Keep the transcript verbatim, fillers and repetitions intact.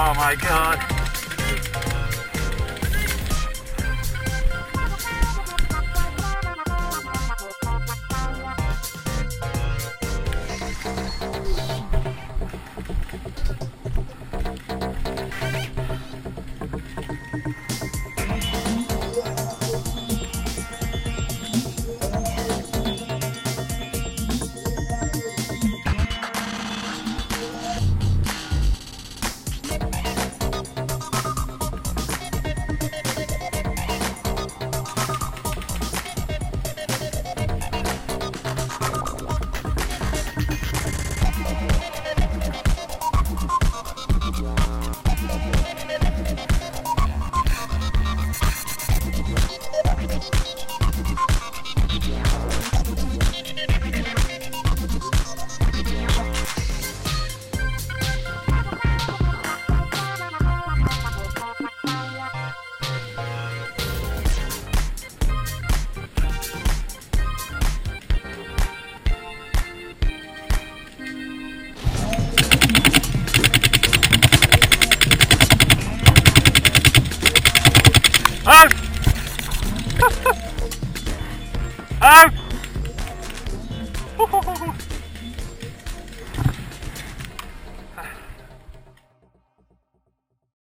Oh my God. Ah! Ah!